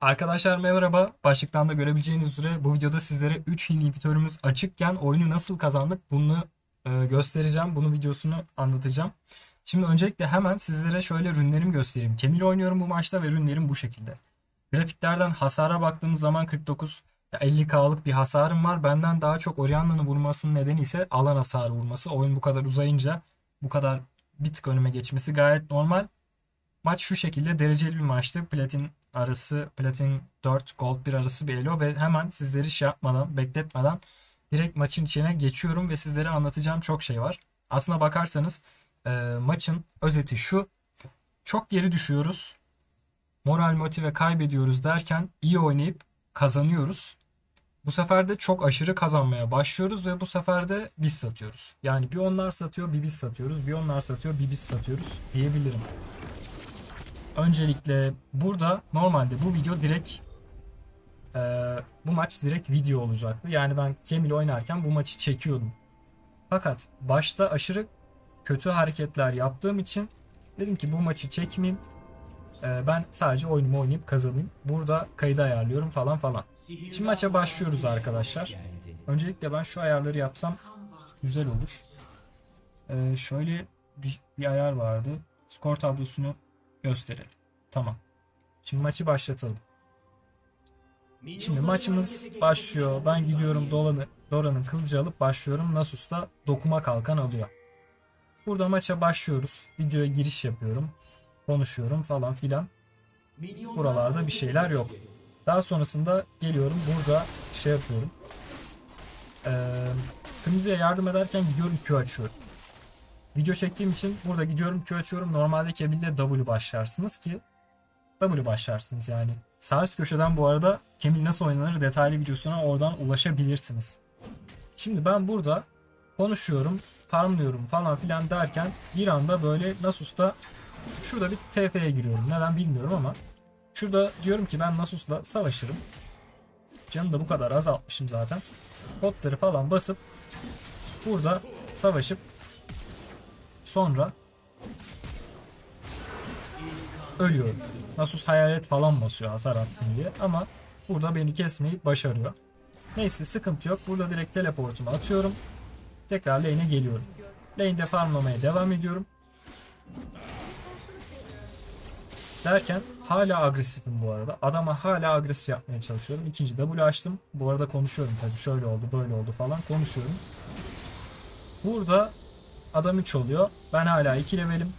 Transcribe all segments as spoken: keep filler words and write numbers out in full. Arkadaşlar merhaba. Başlıktan da görebileceğiniz üzere bu videoda sizlere üç inhibitörümüz açıkken oyunu nasıl kazandık bunu e, göstereceğim. Bunun videosunu anlatacağım. Şimdi öncelikle hemen sizlere şöyle rünlerimi göstereyim. Camille oynuyorum bu maçta ve rünlerim bu şekilde. Grafiklerden hasara baktığımız zaman kırk dokuz elli K'lık bir hasarım var. Benden daha çok Orianna'nın vurmasının nedeni ise alan hasarı vurması. Oyun bu kadar uzayınca bu kadar bir tık önüme geçmesi gayet normal. Maç şu şekilde dereceli bir maçtı. Platin arası, Platin dört, Gold bir arası bir elo ve hemen sizleri şey yapmadan, bekletmeden direkt maçın içine geçiyorum ve sizlere anlatacağım çok şey var. Aslına bakarsanız e, maçın özeti şu. Çok geri düşüyoruz. Moral motive kaybediyoruz derken iyi oynayıp kazanıyoruz. Bu sefer de çok aşırı kazanmaya başlıyoruz ve bu sefer de biz satıyoruz. Yani bir onlar satıyor, bir biz satıyoruz. Bir onlar satıyor, bir biz satıyoruz diyebilirim. Öncelikle burada normalde bu video direkt e, bu maç direkt video olacaktı. Yani ben Camille oynarken bu maçı çekiyordum. Fakat başta aşırı kötü hareketler yaptığım için dedim ki bu maçı çekmeyeyim. E, ben sadece oyunumu oynayıp kazanayım. Burada kaydı ayarlıyorum falan falan. Şimdi maça başlıyoruz arkadaşlar. Öncelikle ben şu ayarları yapsam güzel olur. E, şöyle bir, bir ayar vardı. Skor tablosunu gösterelim. Tamam. Şimdi maçı başlatalım. Şimdi maçımız başlıyor. Ben gidiyorum dolanı, Dora'nın kılıcı alıp başlıyorum. Nasus da dokuma kalkan alıyor. Burada maça başlıyoruz. Videoya giriş yapıyorum. Konuşuyorum falan filan. Buralarda bir şeyler yok. Daha sonrasında geliyorum. Burada şey yapıyorum. Ee, Kırmızıya yardım ederken gidiyorum Q açıyorum. Video çektiğim için burada gidiyorum Q açıyorum. Normalde Camille'de W başlarsınız ki W başlarsınız yani. Sağ üst köşeden bu arada Camille nasıl oynanır detaylı videosuna oradan ulaşabilirsiniz. Şimdi ben burada konuşuyorum, farmlıyorum falan filan derken bir anda böyle Nasus'ta şurada bir T F'ye giriyorum. Neden bilmiyorum ama şurada diyorum ki ben Nasus'la savaşırım. Canı da bu kadar azaltmışım zaten. Botları falan basıp burada savaşıp sonra ölüyorum. Nasus hayalet falan basıyor hasar atsın diye ama burada beni kesmeyi başarıyor. Neyse sıkıntı yok. Burada direkt teleportumu atıyorum. Tekrar lane'e geliyorum. Lane'de farmlamaya devam ediyorum. Derken hala agresifim bu arada. Adama hala agresif yapmaya çalışıyorum. İkinci W açtım. Bu arada konuşuyorum tabii. Şöyle oldu böyle oldu falan konuşuyorum. Burada adam üç oluyor. Ben hala iki levelim.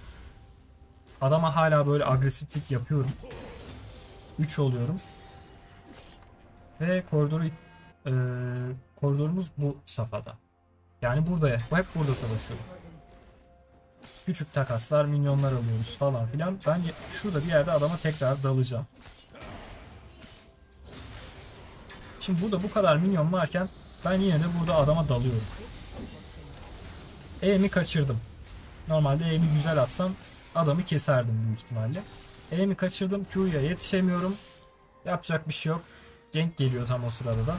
Adama hala böyle agresiflik yapıyorum. üç oluyorum. Ve koridoru e, koridorumuz bu safhada. Yani burada hep burada savaşıyorum. Küçük takaslar, minyonlar alıyoruz falan filan. Ben şurada bir yerde adama tekrar dalacağım. Şimdi burada bu kadar minyon varken ben yine de burada adama dalıyorum. E'mi kaçırdım. Normalde E'mi güzel atsam adamı keserdim büyük ihtimalle. E'mi kaçırdım. Q'ya yetişemiyorum. Yapacak bir şey yok. Gank geliyor tam o sırada da.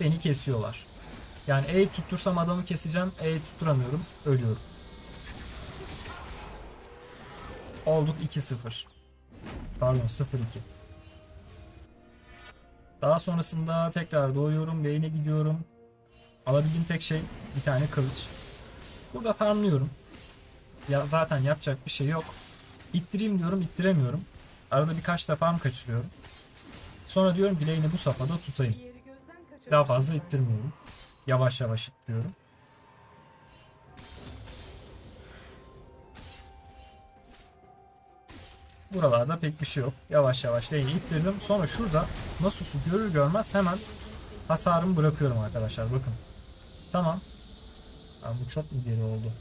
Beni kesiyorlar. Yani E'yi tuttursam adamı keseceğim. E'yi tutturamıyorum. Ölüyorum. Olduk iki sıfır. Pardon sıfır iki. Daha sonrasında tekrar doğuyorum. Lane'e gidiyorum. Alabildiğim tek şey bir tane kılıç. Burada farmlıyorum. Ya zaten yapacak bir şey yok. İttireyim diyorum, ittiremiyorum. Arada birkaç defa farm kaçırıyorum. Sonra diyorum ki lane'i bu safhada tutayım. Daha fazla ittirmiyorum. Yavaş yavaş ittiriyorum. Buralarda pek bir şey yok. Yavaş yavaş lane'i ittirdim. Sonra şurada Nasus'u görür görmez hemen hasarımı bırakıyorum arkadaşlar. Bakın. Tamam. Yani bu çok mu geri oldu?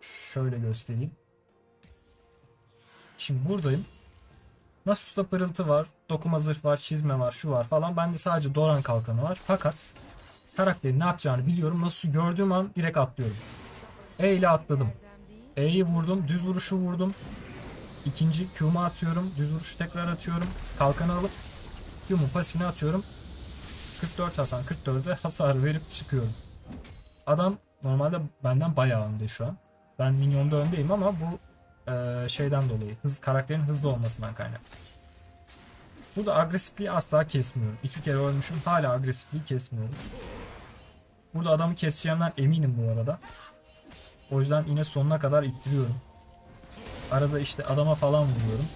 Şöyle göstereyim. Şimdi buradayım. Nasus'ta pırıltı var. Dokuma zırh var. Çizme var. Şu var falan. Bende sadece Doran kalkanı var. Fakat karakterin ne yapacağını biliyorum. Nasus'u gördüğüm an direkt atlıyorum. E ile atladım. E'yi vurdum. Düz vuruşu vurdum. İkinci Q'mu atıyorum. Düz vuruşu tekrar atıyorum. Kalkanı alıp Q'mu pasifini atıyorum. kırk dört hasar. kırk dörde hasar verip çıkıyorum. Adam normalde benden bayağı önde şu an. Ben minyonda öndeyim ama bu e, şeyden dolayı, hız, karakterin hızlı olmasından kaynak. Burada agresifliği asla kesmiyorum. İki kere ölmüşüm, hala agresifliği kesmiyorum. Burada adamı keseceğimden eminim bu arada. O yüzden yine sonuna kadar ittiriyorum. Arada işte adama falan vuruyorum.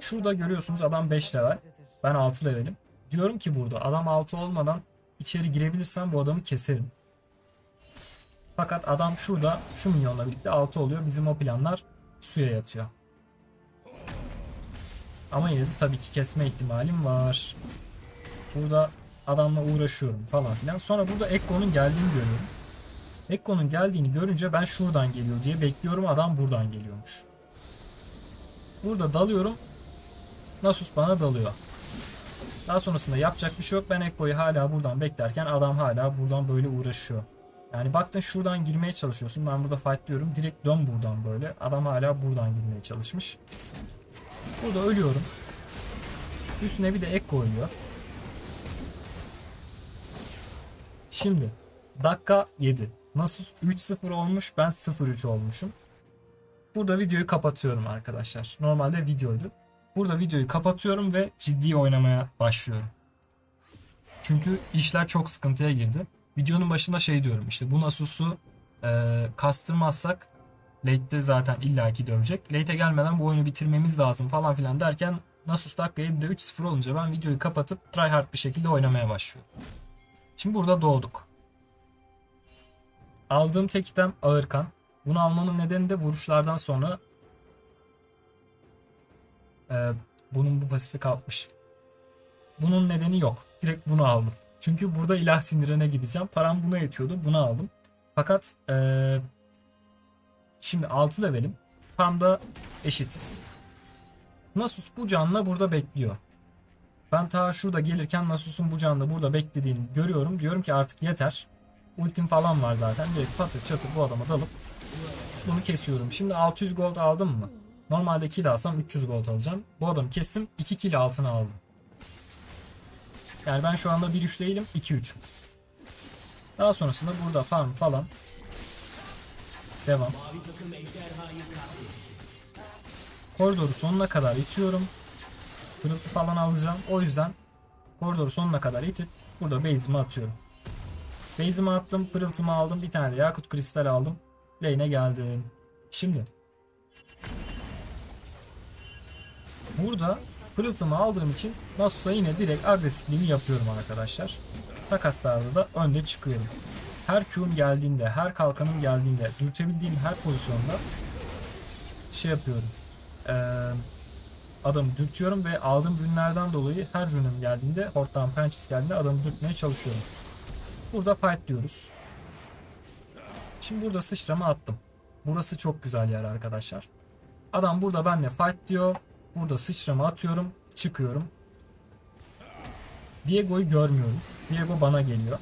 Şurada görüyorsunuz adam beş level. Ben altı levelim. Diyorum ki burada adam altı olmadan içeri girebilirsem bu adamı keserim. Fakat adam şurada şu minyonla birlikte altı oluyor. Bizim o planlar suya yatıyor. Ama yine de tabii ki kesme ihtimalim var. Burada adamla uğraşıyorum falan filan. Sonra burada Ekko'nun geldiğini görüyorum. Ekko'nun geldiğini görünce ben şuradan geliyor diye bekliyorum. Adam buradan geliyormuş. Burada dalıyorum. Nasus bana dalıyor. Daha sonrasında yapacak bir şey yok. Ben Ekko'yu hala buradan beklerken adam hala buradan böyle uğraşıyor. Yani baktın şuradan girmeye çalışıyorsun. Ben burada fightlıyorum. Direkt dön buradan böyle. Adam hala buradan girmeye çalışmış. Burada ölüyorum. Üstüne bir de Ekko ölüyor. Şimdi dakika yedi. Nasus üç sıfır olmuş. Ben sıfır üç olmuşum. Burada videoyu kapatıyorum arkadaşlar. Normalde videoydu. Burada videoyu kapatıyorum ve ciddi oynamaya başlıyorum. Çünkü işler çok sıkıntıya girdi. Videonun başında şey diyorum, işte bu Nasus'u e, kastırmazsak late'de zaten illaki dövecek. Late'e gelmeden bu oyunu bitirmemiz lazım falan filan derken Nasus dakika yedide üç sıfır olunca ben videoyu kapatıp tryhard bir şekilde oynamaya başlıyorum. Şimdi burada doğduk. Aldığım tek item ağır kan. Bunu almanın nedeni de vuruşlardan sonra e, bunun bu pasifi kalkmış. Bunun nedeni yok. Direkt bunu aldım. Çünkü burada ilah sinirine gideceğim. Param buna yetiyordu. Bunu aldım. Fakat ee, şimdi altı levelim. Tam da eşitiz. Nasus bu canla burada bekliyor. Ben ta şurada gelirken Nasus'un bu canla burada beklediğini görüyorum. Diyorum ki artık yeter. Ultim falan var zaten. Direkt patır çatır bu adama dalıp bunu kesiyorum. Şimdi altı yüz gold aldım mı? Normalde kill alsam üç yüz gold alacağım. Bu adamı kestim. iki kill altına aldım. Yani ben şu anda bir üç değilim, iki üç. Daha sonrasında burada farm falan. Devam. Koridoru sonuna kadar itiyorum. Kırıltı falan alacağım. O yüzden koridoru sonuna kadar itip burada base'imi atıyorum. Base'imi attım, pırıltımı aldım. Bir tane de yakut kristal aldım. Lane'e geldim. Şimdi. Burada pırıltımı aldığım için Nasus'a yine direkt agresifliğimi yapıyorum arkadaşlar. Takaslarda da önde çıkıyorum. Her Q'um geldiğinde, her kalkanım geldiğinde, dürtebildiğim her pozisyonda şey yapıyorum. Ee, adamı dürtüyorum ve aldığım rünlerden dolayı her rünüm geldiğinde, horttan pençesi geldiğinde adamı dürtmeye çalışıyorum. Burada fight diyoruz. Şimdi burada sıçrama attım. Burası çok güzel yer arkadaşlar. Adam burada benimle fight diyor. Burada sıçrama atıyorum. Çıkıyorum. Viego'yu görmüyorum. Viego bana geliyor.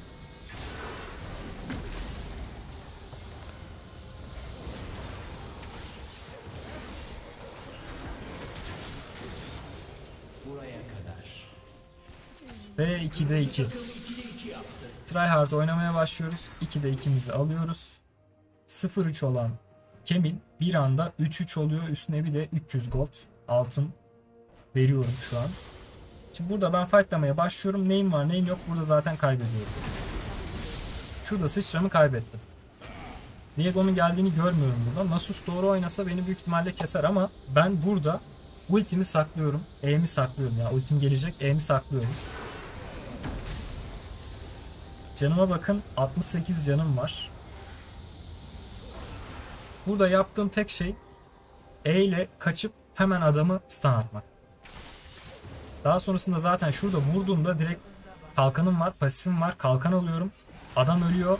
Buraya kadar. Ve ikide iki. Tryhard oynamaya başlıyoruz. ikide ikimizi alıyoruz. sıfır üç olan Camille bir anda üç üç oluyor. Üstüne bir de üç yüz gold. Altın veriyorum şu an. Şimdi burada ben fightlamaya başlıyorum. Neyim var neyim yok burada zaten kaybediyorum. Şurada sıçramı kaybettim. Viego'nun geldiğini görmüyorum burada. Nasus doğru oynasa beni büyük ihtimalle keser ama ben burada ultimi saklıyorum. E'mi saklıyorum ya. Yani ultim gelecek. E'mi saklıyorum. Canıma bakın. altmış sekiz canım var. Burada yaptığım tek şey E ile kaçıp hemen adamı stun atmak. Daha sonrasında zaten şurada vurduğumda direkt kalkanım var, pasifim var, kalkan alıyorum. Adam ölüyor.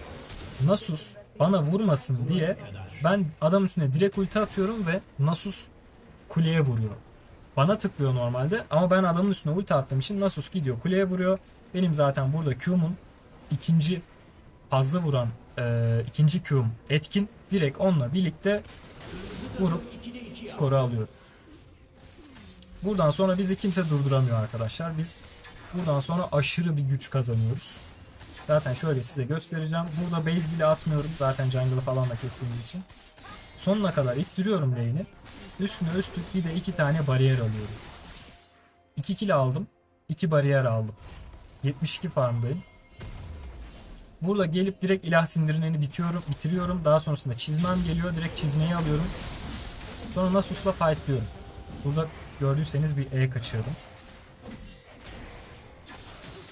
Nasus bana vurmasın diye ben adam üstüne direkt ulti atıyorum ve Nasus kuleye vuruyor. Bana tıklıyor normalde ama ben adamın üstüne ulti attığım için Nasus gidiyor kuleye vuruyor. Benim zaten burada Q'mun ikinci fazla vuran e, ikinci Q'm etkin. Direkt onunla birlikte vurup skoru alıyorum. Buradan sonra bizi kimse durduramıyor arkadaşlar. Biz buradan sonra aşırı bir güç kazanıyoruz. Zaten şöyle size göstereceğim. Burada base bile atmıyorum. Zaten jungle'ı falan da kestiğimiz için. Sonuna kadar ittiriyorum lane'i. Üstüne üstlük bir de iki tane bariyer alıyorum. iki kill aldım. iki bariyer aldım. yetmiş iki farmdayım. Burada gelip direkt ilah sindirineni bitiyorum, bitiriyorum. Daha sonrasında çizmem geliyor. Direkt çizmeyi alıyorum. Sonra Nasus'la fightliyorum. Burada gördüyseniz bir E kaçırdım.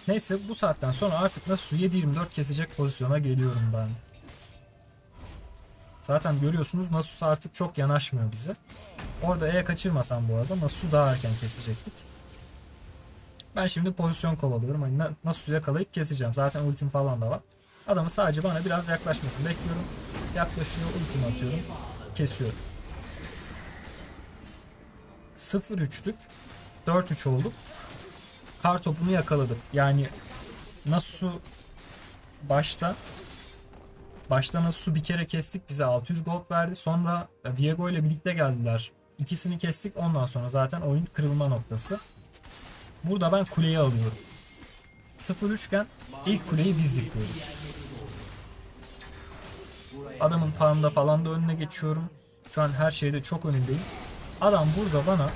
Neyse, bu saatten sonra artık Nasus'u yedi yirmi dört kesecek pozisyona geliyorum ben. Zaten görüyorsunuz Nasus artık çok yanaşmıyor bize. Orada E kaçırmasam bu arada Nasus'u daha erken kesecektik. Ben şimdi pozisyon kovalıyorum. Hani Nasus'u yakalayıp keseceğim. Zaten ultim falan da var. Adamı sadece bana biraz yaklaşmasını bekliyorum. Yaklaşıyor, ultimi atıyorum. Kesiyorum. sıfır üç'tük. dört üç olduk. Kar topunu yakaladık. Yani Nasus'u başta başta Nasus'u bir kere kestik. Bize altı yüz gold verdi. Sonra Viego ile birlikte geldiler. İkisini kestik. Ondan sonra zaten oyun kırılma noktası. Burada ben kuleyi alıyorum. sıfır üç iken ilk kuleyi biz yıkıyoruz. Adamın farmda falan da önüne geçiyorum. Şu an her şeyde çok önündeyim. Adam burada bana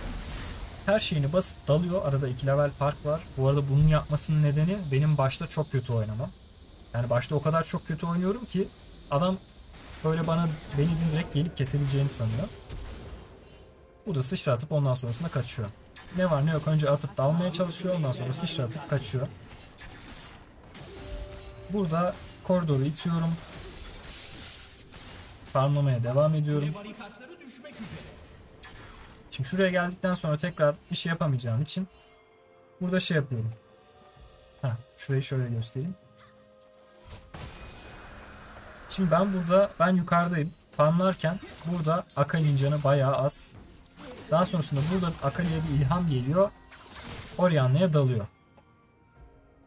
her şeyini basıp dalıyor. Arada iki level fark var. Bu arada bunun yapmasının nedeni benim başta çok kötü oynamam. Yani başta o kadar çok kötü oynuyorum ki adam böyle bana beni direkt gelip kesebileceğini sanıyor. Bu da sıçratıp ondan sonrasında kaçıyor. Ne var ne yok önce atıp dalmaya çalışıyor. Ondan sonra sıçratıp kaçıyor. Burada koridoru itiyorum. Farmlamaya devam ediyorum. Şimdi şuraya geldikten sonra tekrar bir şey yapamayacağım için burada şey yapıyorum. Heh, şurayı şöyle göstereyim. Şimdi ben burada ben yukarıdayım. Farmlarken burada Akali'nin canı bayağı az. Daha sonrasında burada Akali'ye bir ilham geliyor. Orianna'ya dalıyor.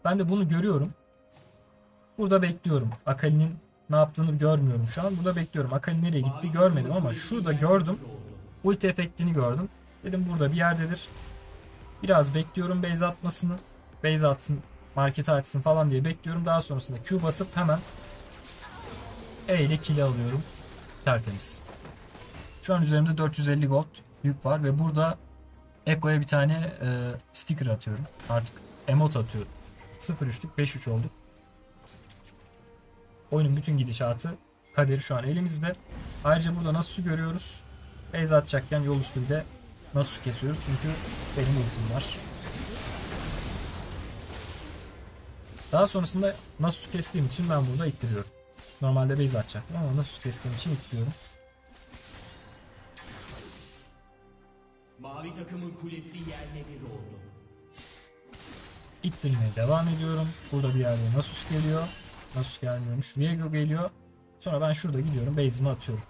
Ben de bunu görüyorum. Burada bekliyorum. Akali'nin ne yaptığını görmüyorum şu an. Burada bekliyorum. Akali nereye gitti görmedim ama şurada gördüm. Ulti efektini gördüm. Dedim burada bir yerdedir. Biraz bekliyorum base atmasını. Base atsın, markete açsın falan diye bekliyorum. Daha sonrasında Q basıp hemen E ile kill alıyorum. Tertemiz. Şu an üzerimde dört yüz elli gold yük var ve burada Ekko'ya bir tane e, sticker atıyorum. Artık emot atıyorum. sıfır üç'lük beş üç olduk. Oyunun bütün gidişatı, kaderi şu an elimizde. Ayrıca burada Nasus'u görüyoruz. Base atacakken yol üstünde Nasus'u kesiyoruz çünkü benim ultim var. Daha sonrasında Nasus'u kestiğim için ben burada ittiriyorum. Normalde base atacaktım ama Nasus'u kestiğim için ittiriyorum. Mavi takımın kulesi yerle bir oldu. İttirmeye devam ediyorum. Burada bir yerde Nasus geliyor. Nasus gelmiyormuş. Viego geliyor. Sonra ben şurada gidiyorum. Base'imi atıyorum.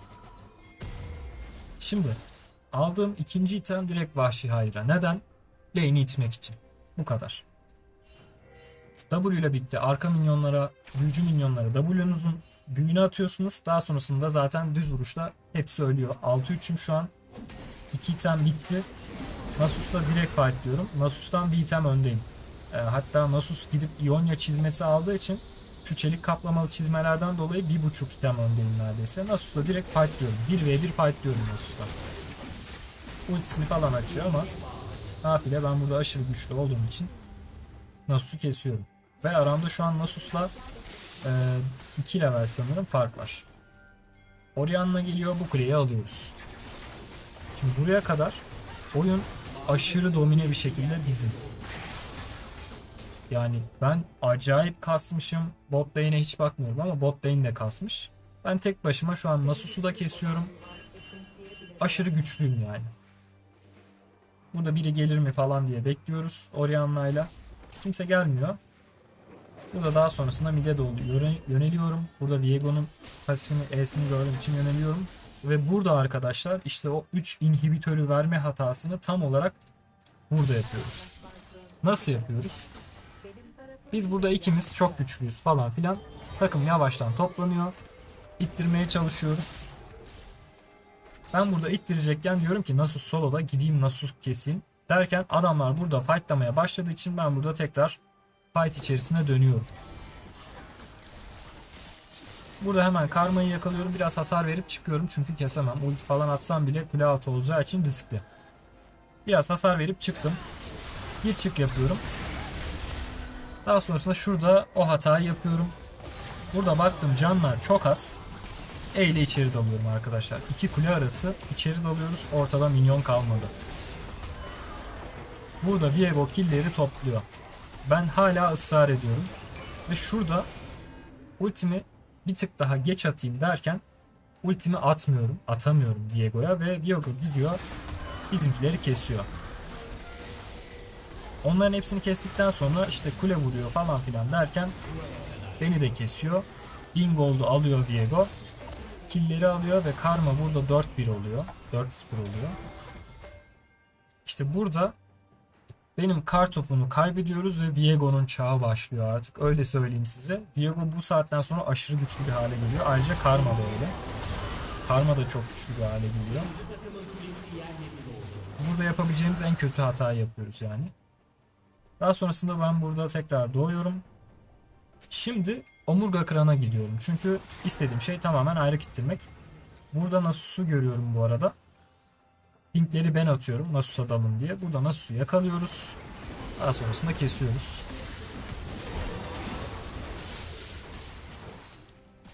Şimdi aldığım ikinci item direkt vahşi hayra. Neden? Lane'i itmek için. Bu kadar. W ile birlikte arka minyonlara, büyücü minyonlara W'nuzun büyüğünü atıyorsunuz. Daha sonrasında zaten düz vuruşla hepsi ölüyor. altı üç'üm şu an. iki item bitti. Nasus'la direkt fight diyorum. Nasus'tan bir item öndeyim. E, hatta Nasus gidip İonya çizmesi aldığı için şu çelik kaplamalı çizmelerden dolayı bir buçuk item öndeyim neredeyse. Nasus'la direkt fight diyorum. bir ve bir fight diyorum Nasus'la. Ultisini falan açıyor ama nafile ben burada aşırı güçlü olduğum için Nasus'u kesiyorum. Ve aramda şu an Nasus'la iki e, level sanırım fark var. Orianna geliyor. Bu kuleyi alıyoruz. Şimdi buraya kadar oyun aşırı domine bir şekilde bizim. Yani ben acayip kasmışım. Bot lane'e hiç bakmıyorum ama bot lane de kasmış. Ben tek başıma şu an Nasus'u da kesiyorum. Aşırı güçlüyüm yani. Burada biri gelir mi falan diye bekliyoruz Orianna'yla. Kimse gelmiyor. Burada daha sonrasında mid'e doğru yöneliyorum. Burada Viego'nun pasifini, E'sini gördüğüm için yöneliyorum. Ve burada arkadaşlar işte o üç inhibitörü verme hatasını tam olarak burada yapıyoruz. Nasıl yapıyoruz? Biz burada ikimiz çok güçlüyüz falan filan. Takım yavaştan toplanıyor. İttirmeye çalışıyoruz. Ben burada ittirecekken diyorum ki Nasus solo'da gideyim Nasus keseyim. Derken adamlar burada fightlamaya başladığı için ben burada tekrar fight içerisine dönüyorum. Burada hemen Karma'yı yakalıyorum. Biraz hasar verip çıkıyorum. Çünkü kesemem. Ulti falan atsam bile kule altı olacağı için riskli. Biraz hasar verip çıktım. Bir çık yapıyorum. Daha sonrasında şurada o hatayı yapıyorum. Burada baktım canlar çok az. E ile içeri dalıyorum arkadaşlar. İki kule arası içeri dalıyoruz. Ortada minyon kalmadı. Burada Viego killleri topluyor. Ben hala ısrar ediyorum. Ve şurada ultimi bir tık daha geç atayım derken ultimi atmıyorum. Atamıyorum Viego'ya ve Viego gidiyor. Bizimkileri kesiyor. Onların hepsini kestikten sonra işte kule vuruyor falan filan derken beni de kesiyor. Bin gold'u alıyor Viego. Killleri alıyor ve Karma burada dört bir oluyor. dört sıfır oluyor. İşte burada benim kar topunu kaybediyoruz ve Viego'nun çağı başlıyor artık. Öyle söyleyeyim size. Viego bu saatten sonra aşırı güçlü bir hale geliyor. Ayrıca Karma da öyle. Karma da çok güçlü bir hale geliyor. Burada yapabileceğimiz en kötü hatayı yapıyoruz yani. Daha sonrasında ben burada tekrar doğuyorum. Şimdi omurga kırana gidiyorum. Çünkü istediğim şey tamamen ayrı kittirmek. Burada Nasus'u görüyorum bu arada. Pinkleri ben atıyorum Nasus'a dalın diye. Burada Nasus'u yakalıyoruz. Daha sonrasında kesiyoruz.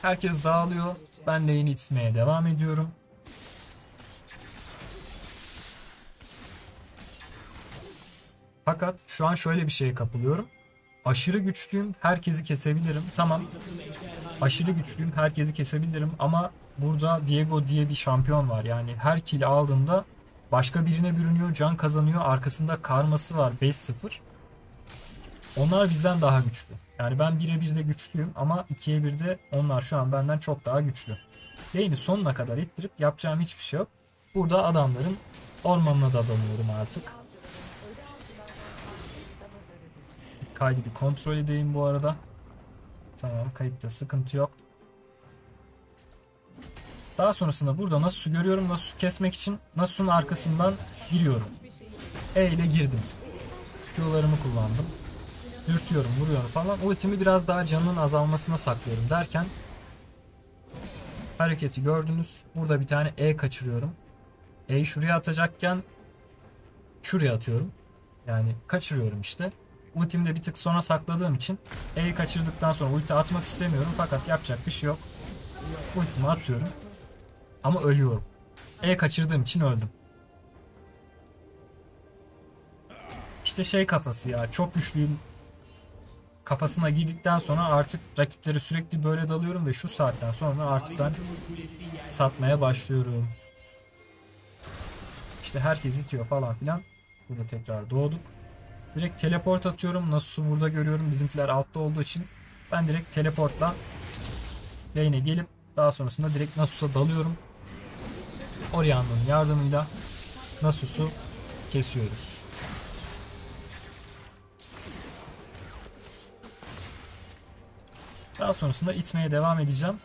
Herkes dağılıyor. Ben lane'i itmeye devam ediyorum. Fakat şu an şöyle bir şeye kapılıyorum. Aşırı güçlüyüm, herkesi kesebilirim. Tamam, aşırı güçlüyüm, herkesi kesebilirim. Ama burada Viego diye bir şampiyon var. Yani her kill aldığında başka birine bürünüyor, can kazanıyor. Arkasında Karması var beş sıfır. Onlar bizden daha güçlü. Yani ben bire birde güçlüyüm ama ikiye birde onlar şu an benden çok daha güçlü. Lane'i sonuna kadar ittirip yapacağım hiçbir şey yok. Burada adamların ormanına da dalıyorum artık. Kaydı bir kontrol edeyim bu arada. Tamam, kayıtta sıkıntı yok. Daha sonrasında burada Nasus'u görüyorum. Nasus'u kesmek için Nasus'un arkasından giriyorum. E ile girdim. Q'larımı kullandım. Dürtüyorum, vuruyorum falan. Ultimi biraz daha canının azalmasına saklıyorum derken hareketi gördünüz. Burada bir tane E kaçırıyorum. E'yi şuraya atacakken şuraya atıyorum. Yani kaçırıyorum işte. Ultimi de bir tık sonra sakladığım için E'yi kaçırdıktan sonra ulti atmak istemiyorum. Fakat yapacak bir şey yok. Ultimi atıyorum. Ama ölüyorum. E kaçırdığım için öldüm. İşte şey kafası ya. Çok güçlüyüm. Kafasına girdikten sonra artık rakiplere sürekli böyle dalıyorum. Ve şu saatten sonra artık ben satmaya başlıyorum. İşte herkes itiyor falan filan. Burada tekrar doğduk. Direkt teleport atıyorum. Nasus'u burada görüyorum. Bizimkiler altta olduğu için ben direkt teleportla lane'e gelip daha sonrasında direkt Nasus'a dalıyorum. Orianna'nın yardımıyla Nasus'u kesiyoruz. Daha sonrasında itmeye devam edeceğim.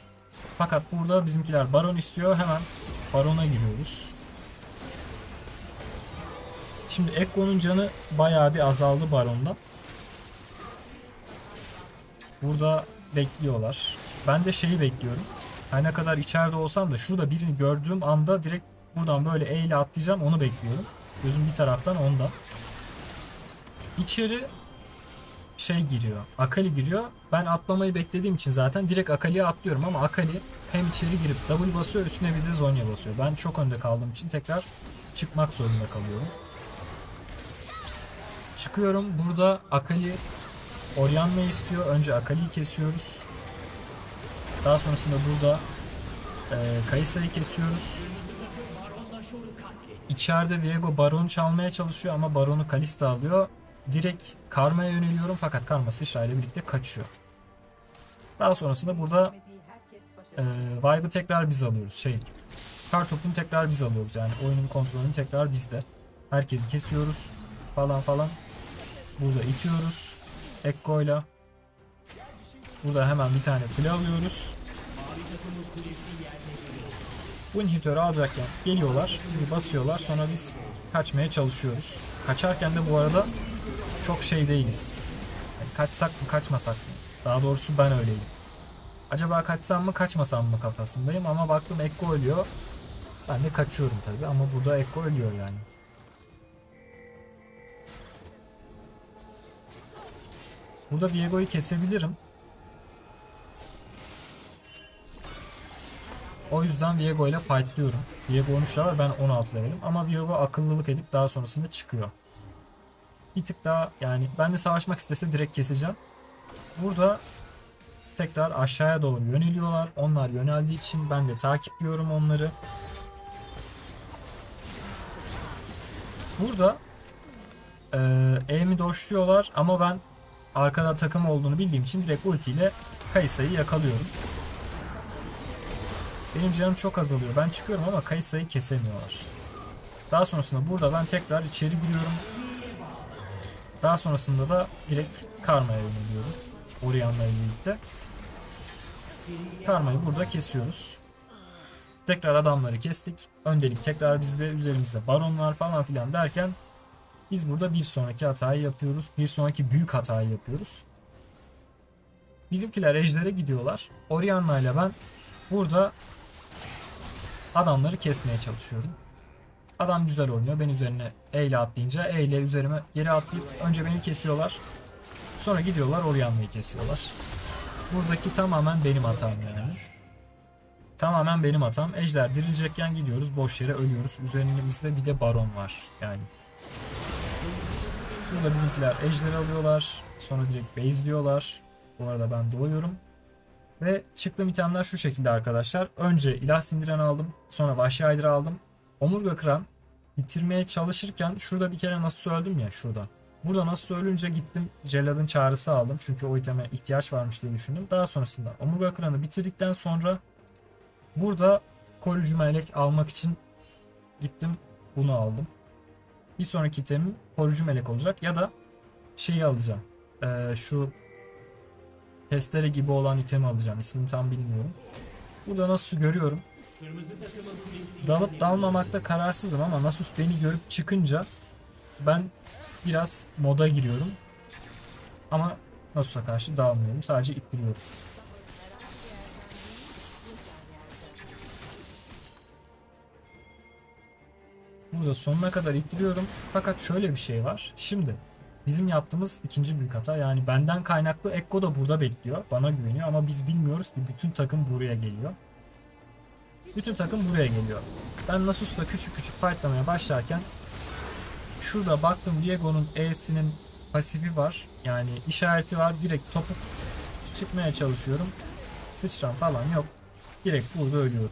Fakat burada bizimkiler baron istiyor. Hemen barona giriyoruz. Şimdi Ekko'nun canı bayağı bir azaldı barondan. Burada bekliyorlar. Ben de şeyi bekliyorum. Her ne kadar içeride olsam da şurada birini gördüğüm anda direkt buradan böyle E ile atlayacağım, onu bekliyorum. Gözüm bir taraftan onda. İçeri şey giriyor. Akali giriyor. Ben atlamayı beklediğim için zaten direkt Akali'ye atlıyorum ama Akali hem içeri girip double basıyor, üstüne bir de Zonya basıyor. Ben çok önde kaldığım için tekrar çıkmak zorunda kalıyorum. Çıkıyorum. Burada Akali Orianna istiyor. Önce Akali'yi kesiyoruz. Daha sonrasında burada e, Kaisa'yı kesiyoruz. İçeride Viego baronu çalmaya çalışıyor ama baronu Kalista alıyor. Direkt Karma'ya yöneliyorum fakat Karma sıçrayla birlikte kaçıyor. Daha sonrasında burada e, Vibe'ı tekrar biz alıyoruz. Şey, kartopunu tekrar biz alıyoruz. Yani oyunun kontrolünü tekrar bizde. Herkesi kesiyoruz falan falan. Burada itiyoruz Ekko'yla. Burada hemen bir tane kule alıyoruz. Bu inhibitörü alacakken geliyorlar. Bizi basıyorlar. Sonra biz kaçmaya çalışıyoruz. Kaçarken de bu arada çok şey değiliz. Yani kaçsak mı kaçmasak mı? Daha doğrusu ben öyleyim. Acaba kaçsam mı kaçmasam mı kafasındayım ama baktım Ekko ölüyor. Ben de kaçıyorum tabi ama burada Ekko ölüyor yani. Burada Viego'yu kesebilirim. O yüzden Viego ile fightlıyorum. Viego on üç'te var, ben on altı levelim ama Viego akıllılık edip daha sonrasında çıkıyor. Bir tık daha yani ben de savaşmak istese direkt keseceğim. Burada tekrar aşağıya doğru yöneliyorlar. Onlar yöneldiği için ben de takipliyorum onları. Burada aim'i doşluyorlar ama ben arkada takım olduğunu bildiğim için direkt ultiyle Kaisa'yı yakalıyorum. Benim canım çok azalıyor. Ben çıkıyorum ama Kaisa'yı kesemiyorlar. Daha sonrasında burada ben tekrar içeri giriyorum. Daha sonrasında da direkt Karma'ya yöneliyorum. Orianna ile birlikte. Karma'yı burada kesiyoruz. Tekrar adamları kestik. Öndelik tekrar bizde, üzerimizde baronlar falan filan derken biz burada bir sonraki hatayı yapıyoruz. Bir sonraki büyük hatayı yapıyoruz. Bizimkiler ejder'e gidiyorlar. Orianna ile ben burada adamları kesmeye çalışıyorum. Adam güzel oynuyor. Ben üzerine E ile atlayınca E ile üzerime geri atlayıp önce beni kesiyorlar. Sonra gidiyorlar Orianna'yı kesiyorlar. Buradaki tamamen benim hatam yani. Tamamen benim hatam. Ejder dirilecekken gidiyoruz. Boş yere ölüyoruz. Üzerimizde bir de baron var yani. Burada bizimkiler ejder alıyorlar. Sonra direkt base'liyorlar. Bu arada ben doğuyorum. Ve çıktığım itemler şu şekilde arkadaşlar. Önce ilah sindiren aldım. Sonra vahşi aydırı aldım. Omurga kıran bitirmeye çalışırken şurada bir kere nasıl öldüm ya şurada. Burada nasıl ölünce gittim Celad'ın çağrısı aldım. Çünkü o iteme ihtiyaç varmış diye düşündüm. Daha sonrasında omurga kıranı bitirdikten sonra burada koruyucu melek almak için gittim bunu aldım. Bir sonraki itemim koruyucu melek olacak ya da şeyi alacağım. Ee, şu testere gibi olan itemi alacağım. İsmini tam bilmiyorum. Burada nasıl görüyorum. Dalıp dalmamakta kararsızım ama Nasus beni görüp çıkınca ben biraz moda giriyorum. Ama Nasus'a karşı dalmıyorum. Sadece ittiriyorum. Burada sonuna kadar ittiriyorum. Fakat şöyle bir şey var. Şimdi bizim yaptığımız ikinci büyük hata. Yani benden kaynaklı Ekko da burada bekliyor. Bana güveniyor ama biz bilmiyoruz ki bütün takım buraya geliyor. Bütün takım buraya geliyor. Ben Nasus'la küçük küçük fightlamaya başlarken şurada baktım Diego'nun E'sinin pasifi var. Yani işareti var. Direkt topu çıkmaya çalışıyorum. Sıçram falan yok. Direkt burada ölüyorum.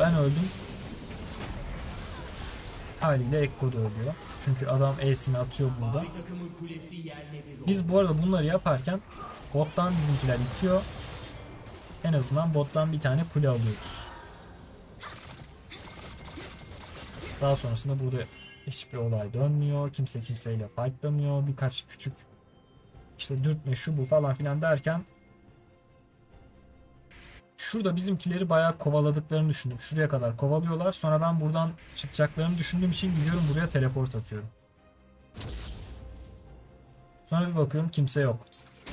Ben öldüm. Haliyle Ekko da ölüyor. Çünkü adam E'sini atıyor burada. Biz bu arada bunları yaparken bottan bizimkiler itiyor. En azından bottan bir tane kule alıyoruz. Daha sonrasında burada hiçbir olay dönmüyor. Kimse kimseyle fightlamıyor. Birkaç küçük işte dürtme şu bu falan filan derken şurada bizimkileri bayağı kovaladıklarını düşündüm. Şuraya kadar kovalıyorlar. Sonra ben buradan çıkacaklarını düşündüğüm için gidiyorum buraya teleport atıyorum. Sonra bir bakıyorum kimse yok.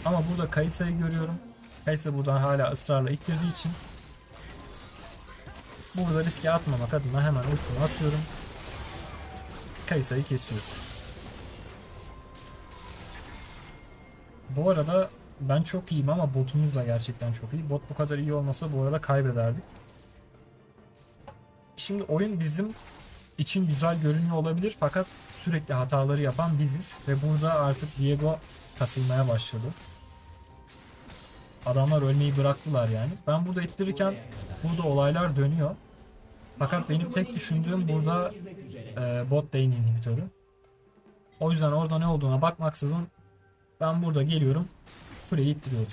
Ama burada Kaisa'yı görüyorum. Kaisa buradan hala ısrarla ittirdiği için burada riske atmamak adına hemen ultimi atıyorum. Kaisa'yı kesiyoruz. Bu arada ben çok iyiyim ama botumuz da gerçekten çok iyi. Bot bu kadar iyi olmasa bu arada kaybederdik. Şimdi oyun bizim için güzel görünüyor olabilir fakat sürekli hataları yapan biziz ve burada artık Viego kasılmaya başladı. Adamlar ölmeyi bıraktılar yani. Ben burada ittirirken burada olaylar dönüyor. Fakat benim tek düşündüğüm burada e, bot lane inhibitörü. O yüzden orada ne olduğuna bakmaksızın ben burada geliyorum. Kuleyi ittiriyorum.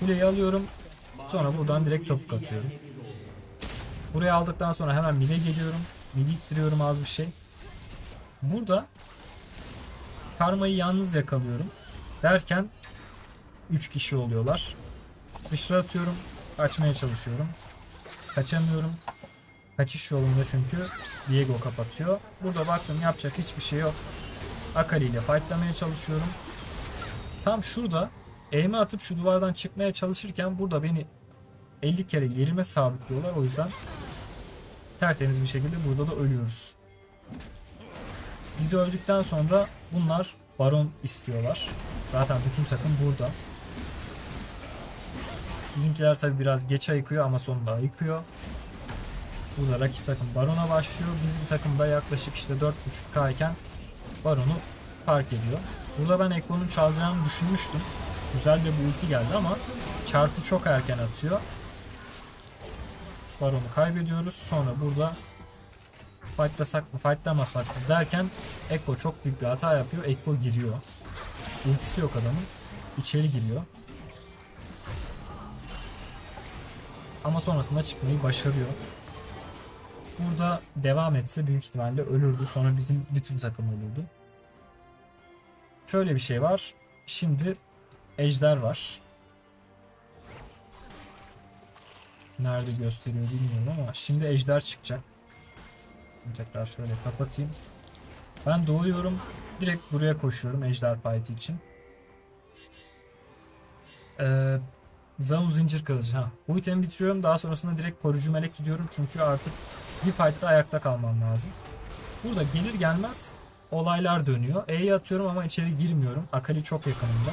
Kuleyi alıyorum. Sonra buradan direkt topu katıyorum. Buraya aldıktan sonra hemen mid'e geliyorum. Mid'i ittiriyorum az bir şey. Burada Karma'yı yalnız yakalıyorum. Derken üç kişi oluyorlar. Sıçra atıyorum. Kaçmaya çalışıyorum. Kaçamıyorum. Kaçış yolunda çünkü Viego kapatıyor. Burada baktım yapacak hiçbir şey yok. Akali ile fightlamaya çalışıyorum. Tam şurada aim'e atıp şu duvardan çıkmaya çalışırken burada beni elli kere yerime sabitliyorlar. O yüzden tertemiz bir şekilde burada da ölüyoruz. Bizi öldükten sonra bunlar baron istiyorlar. Zaten bütün takım burada. Bizimkiler tabi biraz geç ayıkıyor ama sonunda ayıkıyor. Burada rakip takım barona başlıyor. Bizim takımda yaklaşık işte dört buçuk K iken baronu fark ediyor. Burada ben Ekko'nun çalacağını düşünmüştüm. Güzel de bu ulti geldi ama çarpı çok erken atıyor. Baronu kaybediyoruz. Sonra burada fightlasak mı fightlamasak mı derken Ekko çok büyük bir hata yapıyor. Ekko giriyor. Ultisi yok adamın. İçeri giriyor. Ama sonrasında çıkmayı başarıyor. Burada devam etse büyük ihtimalle ölürdü. Sonra bizim bütün takım ölürdü. Şöyle bir şey var. Şimdi ejder var. Nerede gösteriyor bilmiyorum ama şimdi ejder çıkacak. Şimdi tekrar şöyle kapatayım. Ben doğuyorum. Direkt buraya koşuyorum ejder fight'i için. Eee... Zanun zincir kılıcı. Ha. Bu itemi bitiriyorum. Daha sonrasında direkt koruyucu melek gidiyorum. Çünkü artık bir fight'ta ayakta kalmam lazım. Burada gelir gelmez olaylar dönüyor. E'yi atıyorum ama içeri girmiyorum. Akali çok yakınımda.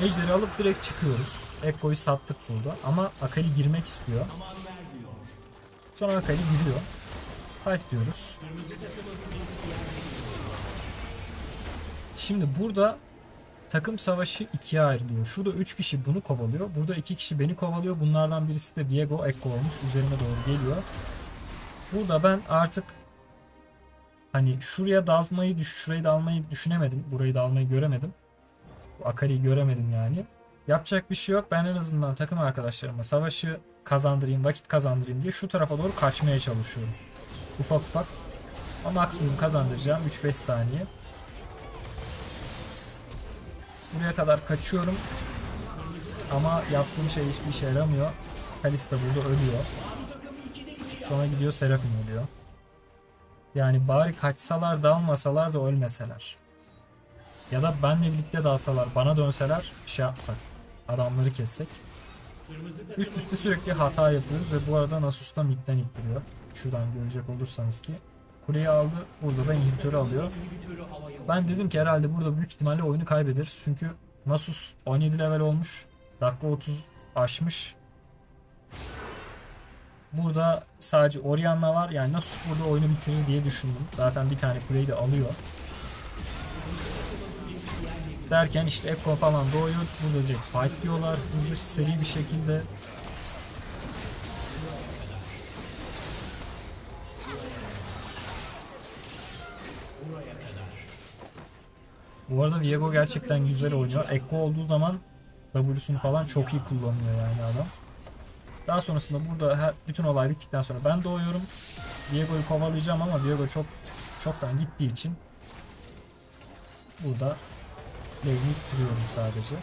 Ejder'i alıp direkt çıkıyoruz. Ekko'yu sattık burada. Ama Akali girmek istiyor. Sonra Akali giriyor. Fight diyoruz. Şimdi burada takım savaşı ikiye ayrılıyor. Şurada üç kişi bunu kovalıyor. Burada iki kişi beni kovalıyor. Bunlardan birisi de Viego, Ekko olmuş. Üzerime doğru geliyor. Burada ben artık hani şuraya dalmayı, şurayı dalmayı düşünemedim. Burayı dalmayı göremedim. Akali'yi göremedim yani. Yapacak bir şey yok. Ben en azından takım arkadaşlarıma savaşı kazandırayım, vakit kazandırayım diye şu tarafa doğru kaçmaya çalışıyorum. Ufak ufak. Ama maksimum kazandıracağım üç beş saniye. Buraya kadar kaçıyorum ama yaptığım şey hiçbir işe yaramıyor. Kalista burada ölüyor. Sonra gidiyor Seraphine ölüyor. Yani bari kaçsalar, dalmasalar da ölmeseler. Ya da benle birlikte dalsalar, bana dönseler, şey yapsak, adamları kessek. Üst üste sürekli hata yapıyoruz ve bu arada Nasus da midden ittiriyor. Şuradan görecek olursanız ki. Kuleyi aldı. Burada da inhibitörü alıyor. Ben dedim ki herhalde burada büyük ihtimalle oyunu kaybederiz. Çünkü Nasus on yedi level olmuş. Dakika otuz aşmış. Burada sadece Orianna var. Yani Nasus burada oyunu bitirir diye düşündüm. Zaten bir tane kuleyi de alıyor. Derken işte Ekko falan doğuyor. Burada direkt fight diyorlar. Hızlı seri bir şekilde. Bu arada Viego gerçekten güzel oynuyor. Ekko olduğu zaman W'sunu falan çok iyi kullanıyor yani adam. Daha sonrasında burada her, bütün olay bittikten sonra ben doğuyorum. Viego'yu kovalayacağım ama Viego çok çoktan gittiği için burada lane'i ittiriyorum sadece.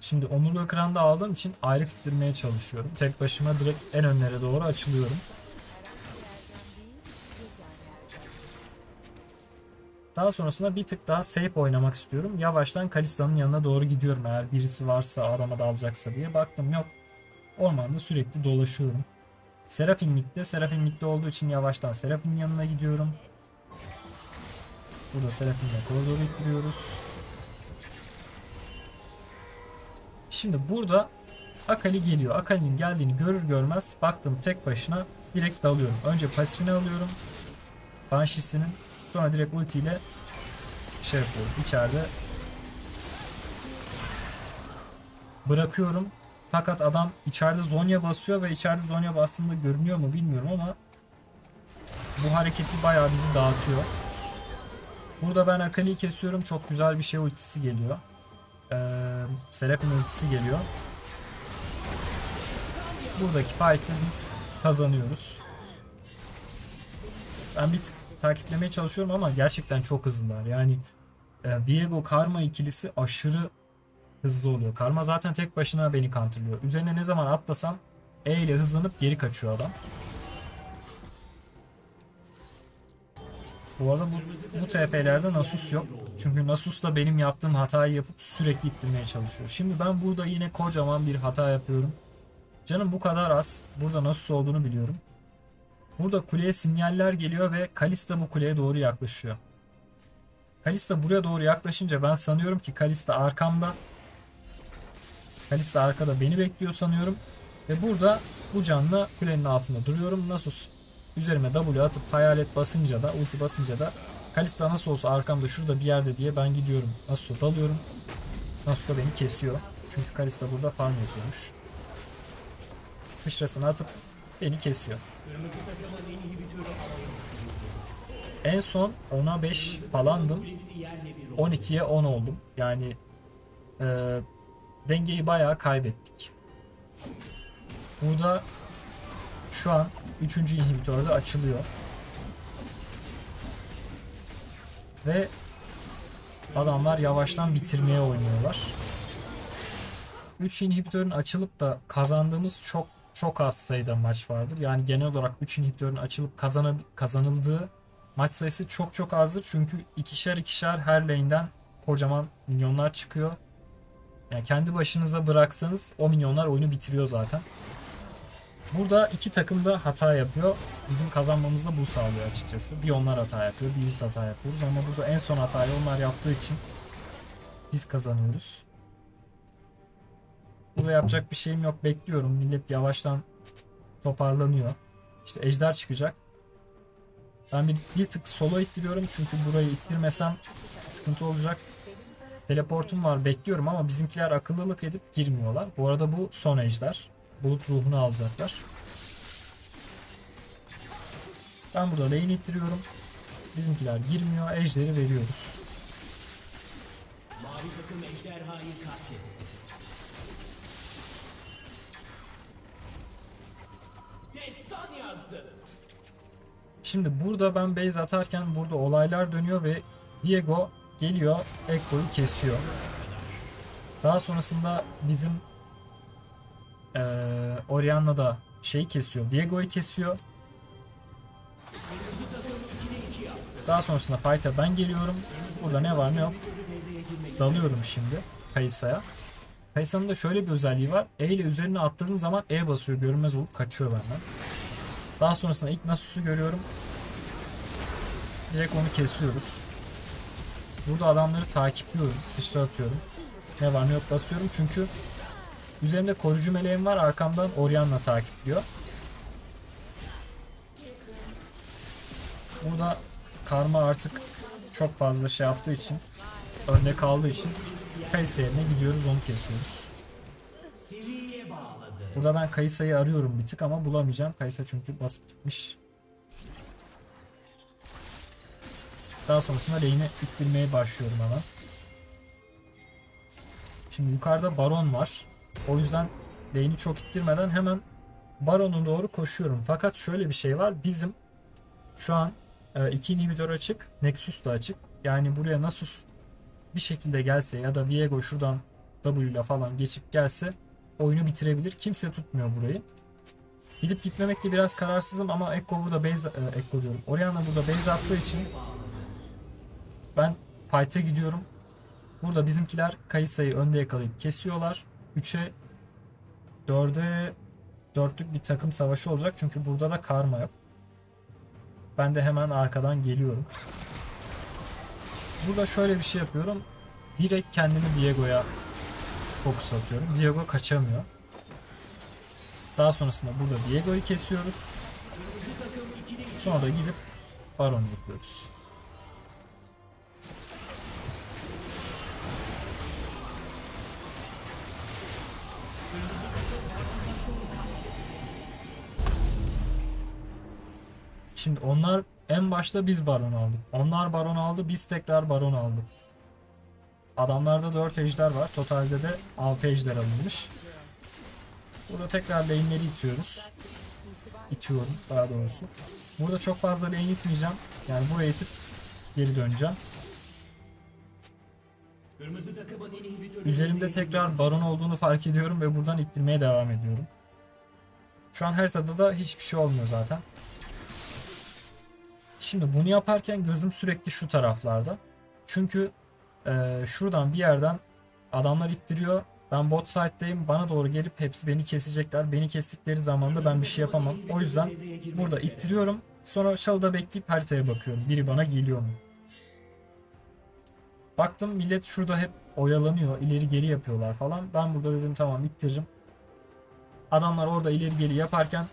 Şimdi omurga kıran da aldığım için ayrı ittirmeye çalışıyorum. Tek başıma direkt en önlere doğru açılıyorum. Daha sonrasında bir tık daha safe oynamak istiyorum. Yavaştan Kalista'nın yanına doğru gidiyorum. Eğer birisi varsa adama dalacaksa diye. Baktım yok. Ormanda sürekli dolaşıyorum. Seraphine midde. Seraphine midde olduğu için yavaştan Seraphine'in yanına gidiyorum. Burada Seraphine'le koridoru ittiriyoruz. Şimdi burada Akali geliyor. Akali'nin geldiğini görür görmez baktım tek başına direkt dalıyorum. Önce pasifini alıyorum. Banshee'sinin. Sonra direkt ultiyle şey yapıyorum. İçeride bırakıyorum. Fakat adam içeride zonya basıyor ve içeride zonya bastığında görünüyor mu bilmiyorum ama bu hareketi bayağı bizi dağıtıyor. Burada ben Akali'yi kesiyorum. Çok güzel bir şey ultisi geliyor. Ee, Seraphine ultisi geliyor. Buradaki fight'ı biz kazanıyoruz. Ben bir takiplemeye çalışıyorum ama gerçekten çok hızlılar. Yani e, Viego Karma ikilisi aşırı hızlı oluyor. Karma zaten tek başına beni counterlıyor. Üzerine ne zaman atlasam E ile hızlanıp geri kaçıyor adam. Bu arada bu, bu T P'lerde Nasus yok. Çünkü Nasus da benim yaptığım hatayı yapıp sürekli ittirmeye çalışıyor. Şimdi ben burada yine kocaman bir hata yapıyorum. Canım bu kadar az. Burada Nasus olduğunu biliyorum. Burada kuleye sinyaller geliyor ve Kalista bu kuleye doğru yaklaşıyor. Kalista buraya doğru yaklaşınca ben sanıyorum ki Kalista arkamda. Kalista arkada beni bekliyor sanıyorum. Ve burada bu canla kulenin altında duruyorum. Nasus üzerime W atıp hayalet basınca da, ulti basınca da Kalista nasıl olsa arkamda şurada bir yerde diye ben gidiyorum. Nasus'a dalıyorum. Nasus da beni kesiyor. Çünkü Kalista burada farm yapıyormuş. Sıçrasını atıp beni kesiyor. En son ona beş falandım. on ikiye on oldum. Yani e, dengeyi bayağı kaybettik. Burada şu an üçüncü inhibitörde açılıyor. Ve adamlar yavaştan bitirmeye oynuyorlar. üç inhibitörün açılıp da kazandığımız çok çok az sayıda maç vardır. Yani genel olarak üç inhibitörün açılıp kazanıldığı maç sayısı çok çok azdır. Çünkü ikişer ikişer her lane'den kocaman minyonlar çıkıyor. Yani kendi başınıza bıraksanız o minyonlar oyunu bitiriyor zaten. Burada iki takım da hata yapıyor. Bizim kazanmamız da bu sağlıyor açıkçası. Bir onlar hata yapıyor, bir biz hata yapıyoruz. Ama burada en son hatayı onlar yaptığı için biz kazanıyoruz. Burada yapacak bir şeyim yok. Bekliyorum. Millet yavaştan toparlanıyor. İşte ejder çıkacak. Ben bir, bir tık sola ittiriyorum. Çünkü burayı ittirmesem sıkıntı olacak. Teleportum var. Bekliyorum ama bizimkiler akıllılık edip girmiyorlar. Bu arada bu son ejder. Bulut ruhunu alacaklar. Ben burada lane ittiriyorum. Bizimkiler girmiyor. Ejderi veriyoruz. Mavi takım ejderhayı katlediyor. Şimdi burada ben base atarken burada olaylar dönüyor ve Viego geliyor, Ekko'yu kesiyor. Daha sonrasında bizim ee, Orianna da şeyi kesiyor, Viego'yu kesiyor. Daha sonrasında fight'a ben geliyorum. Burada ne var ne yok. Dalıyorum şimdi Kaisa'ya. Kaisa'nın da şöyle bir özelliği var. E ile üzerine attığım zaman E basıyor, görünmez olup kaçıyor benden. Daha sonrasında ilk Nasus'u görüyorum. Direkt onu kesiyoruz. Burada adamları takipliyorum. Sıçra atıyorum. Ne var ne yok basıyorum. Çünkü üzerimde koruyucu meleğim var. Arkamdan Orianna takipliyor. Burada Karma artık çok fazla şey yaptığı için, önde kaldığı için Kaisa yerine gidiyoruz. Onu kesiyoruz. Burada ben Kaisa'yı arıyorum bir tık ama bulamayacağım. Kaisa çünkü basıp gitmiş. Daha sonrasında lane'e ittirmeye başlıyorum hemen. Şimdi yukarıda Baron var. O yüzden lane'i çok ittirmeden hemen Baron'a doğru koşuyorum. Fakat şöyle bir şey var. Bizim şu an iki inhibitor açık. Nexus da açık. Yani buraya Nasus bir şekilde gelse ya da Viego şuradan W ile falan geçip gelse oyunu bitirebilir. Kimse tutmuyor burayı. Gidip gitmemekle biraz kararsızım ama Ekko burada base, e, Ekko diyorum. Orianna burada base attığı için ben fight'e gidiyorum. Burada bizimkiler Kaisa'yı önde yakalayıp kesiyorlar. üçe dörde dörtlük bir takım savaşı olacak. Çünkü burada da Karma yok. Ben de hemen arkadan geliyorum. Burada şöyle bir şey yapıyorum. Direkt kendimi Viego'ya fokus atıyorum. Viego kaçamıyor. Daha sonrasında burada Viego'yu kesiyoruz. Sonra da gidip Baron'u yapıyoruz. Şimdi onlar en başta biz Baron aldık. Onlar Baron aldı. Biz tekrar Baron aldık. Adamlarda dört ejder var. Totalde de altı ejder alınmış. Burada tekrar lane'leri itiyoruz. İtiyorum daha doğrusu. Burada çok fazla lane itmeyeceğim. Yani buraya itip geri döneceğim. Üzerimde tekrar Baron olduğunu fark ediyorum ve buradan ittirmeye devam ediyorum. Şu an haritada da hiçbir şey olmuyor zaten. Şimdi bunu yaparken gözüm sürekli şu taraflarda. Çünkü e, şuradan bir yerden adamlar ittiriyor. Ben bot side'deyim. Bana doğru gelip hepsi beni kesecekler. Beni kestikleri zaman da ben bir şey yapamam. O yüzden burada ittiriyorum. Sonra şalıda bekleyip haritaya bakıyorum. Biri bana geliyor mu? Baktım millet şurada hep oyalanıyor. İleri geri yapıyorlar falan. Ben burada dedim tamam ittiririm. Adamlar orada ileri geri yaparken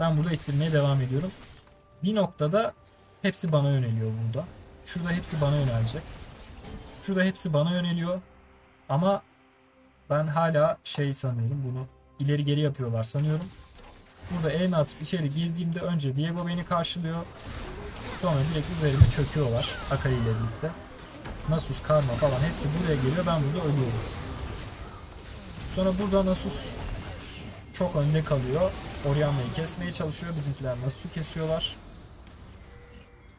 ben burada ittirmeye devam ediyorum. Bir noktada hepsi bana yöneliyor burada. Şurada hepsi bana yönelecek. Şurada hepsi bana yöneliyor. Ama ben hala şey sanıyorum, bunu ileri geri yapıyorlar sanıyorum. Burada elimi atıp içeri girdiğimde önce Viego beni karşılıyor. Sonra direkt üzerime çöküyorlar Akali ile birlikte. Nasus, Karma falan hepsi buraya geliyor. Ben burada ölüyorum. Sonra burada Nasus çok önde kalıyor. Orianna'yı kesmeye çalışıyor. Bizimkiler Nasus'u kesiyorlar.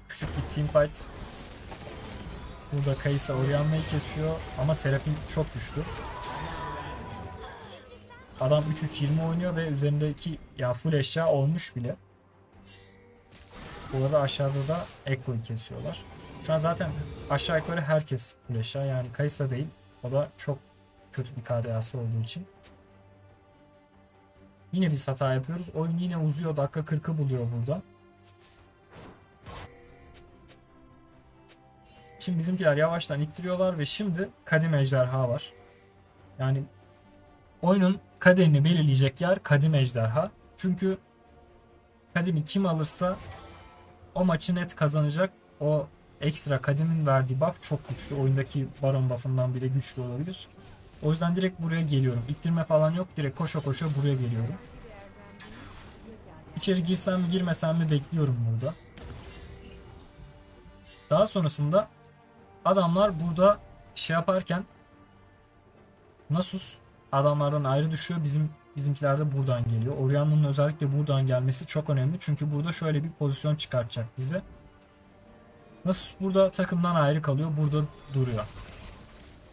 Küçük bir team fight. Burada Kaisa Orianna'yı kesiyor. Ama Seraphine çok güçlü. Adam üç üç yirmi oynuyor ve üzerindeki ya full eşya olmuş bile. Bu arada aşağıda da Ekko'yu kesiyorlar. Şu an zaten aşağı yukarı herkes full eşya. Yani Kaisa değil. O da çok kötü bir K D A'sı olduğu için. Yine bir hata yapıyoruz. Oyun yine uzuyor. Dakika kırkı buluyor burada. Şimdi bizimkiler yavaştan ittiriyorlar ve şimdi kadim ejderha var. Yani oyunun kaderini belirleyecek yer kadim ejderha. Çünkü kadimi kim alırsa o maçı net kazanacak. O ekstra kadimin verdiği buff çok güçlü. Oyundaki baron buff'ından bile güçlü olabilir. O yüzden direkt buraya geliyorum. İttirme falan yok. Direkt koşa koşa buraya geliyorum. İçeri girsem mi girmesem mi bekliyorum burada. Daha sonrasında adamlar burada şey yaparken Nasus adamlardan ayrı düşüyor. Bizim bizimkiler de buradan geliyor. Orianna'nın özellikle buradan gelmesi çok önemli. Çünkü burada şöyle bir pozisyon çıkartacak bize. Nasus burada takımdan ayrı kalıyor. Burada duruyor.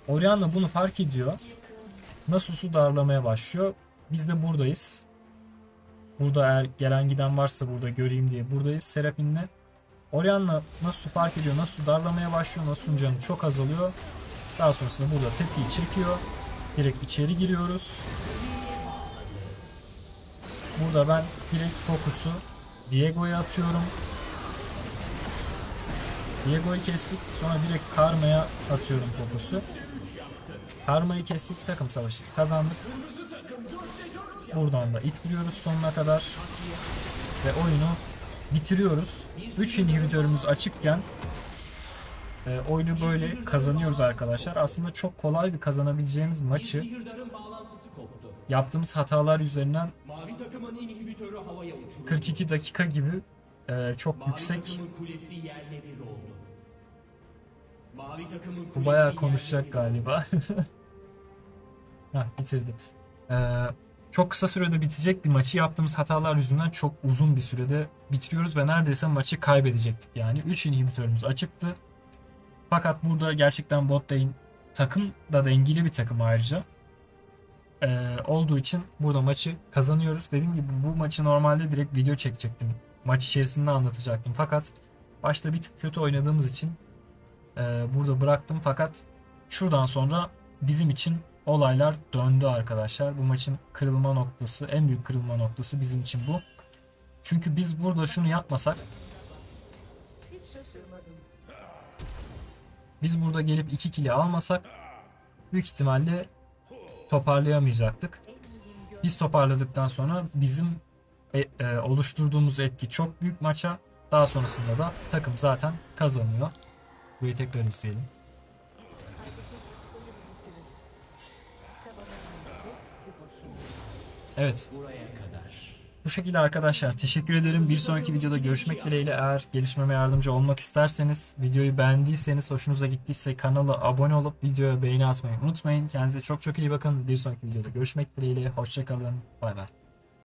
Orianna bunu fark ediyor. Nasus'u darlamaya başlıyor. Biz de buradayız. Burada eğer gelen giden varsa burada göreyim diye buradayız Seraphin'le. Orianna Nasus'u fark ediyor. Nasus'u darlamaya başlıyor. Nasus'un canı çok azalıyor. Daha sonrasında burada tetiği çekiyor. Direkt içeri giriyoruz. Burada ben direkt fokusu Viego'ya atıyorum. Viego'yu kestik. Sonra direkt Karma'ya atıyorum fokusu. Karma'yı kestik. Takım savaşı kazandık. Buradan da ittiriyoruz sonuna kadar. Ve oyunu bitiriyoruz. üç inhibitörümüz açıkken e, oyunu böyle kazanıyoruz arkadaşlar. Aslında çok kolay bir kazanabileceğimiz maçı yaptığımız hatalar üzerinden kırk iki dakika gibi e, çok yüksek. Bu bayağı konuşacak galiba. Hah, bitirdi. Ee, çok kısa sürede bitecek bir maçı yaptığımız hatalar yüzünden çok uzun bir sürede bitiriyoruz ve neredeyse maçı kaybedecektik. Yani üç inhibitörümüz açıktı. Fakat burada gerçekten bot lane takım da dengeli bir takım ayrıca. Ee, olduğu için burada maçı kazanıyoruz. Dediğim gibi bu maçı normalde direkt video çekecektim. Maç içerisinde anlatacaktım. Fakat başta bir tık kötü oynadığımız için e, burada bıraktım. Fakat şuradan sonra bizim için olaylar döndü arkadaşlar. Bu maçın kırılma noktası, en büyük kırılma noktası bizim için bu. Çünkü biz burada şunu yapmasak, biz burada gelip iki kili almasak büyük ihtimalle toparlayamayacaktık. Biz toparladıktan sonra bizim e, e, oluşturduğumuz etki çok büyük maça. Daha sonrasında da takım zaten kazanıyor. Burayı tekrar izleyelim. Evet. Bu şekilde arkadaşlar, teşekkür ederim. Bir sonraki videoda görüşmek dileğiyle. Eğer gelişmeme yardımcı olmak isterseniz, videoyu beğendiyseniz, hoşunuza gittiyse kanala abone olup videoya beğeni atmayı unutmayın. Kendinize çok çok iyi bakın. Bir sonraki videoda görüşmek dileğiyle. Hoşça kalın. Bay bay.